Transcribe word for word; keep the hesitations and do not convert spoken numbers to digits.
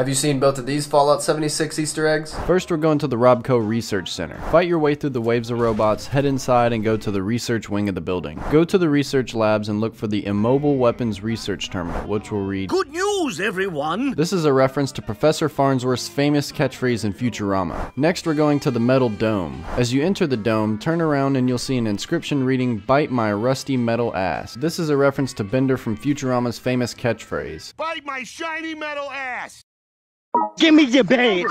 Have you seen both of these Fallout seventy-six Easter eggs? First, we're going to the RobCo Research Center. Fight your way through the waves of robots, head inside, and go to the research wing of the building. Go to the research labs and look for the Immobile Weapons Research Terminal, which will read, "Good news, everyone!" This is a reference to Professor Farnsworth's famous catchphrase in Futurama. Next, we're going to the Metal Dome. As you enter the dome, turn around and you'll see an inscription reading, "Bite my rusty metal ass." This is a reference to Bender from Futurama's famous catchphrase, "Bite my shiny metal ass!" Give me your badge!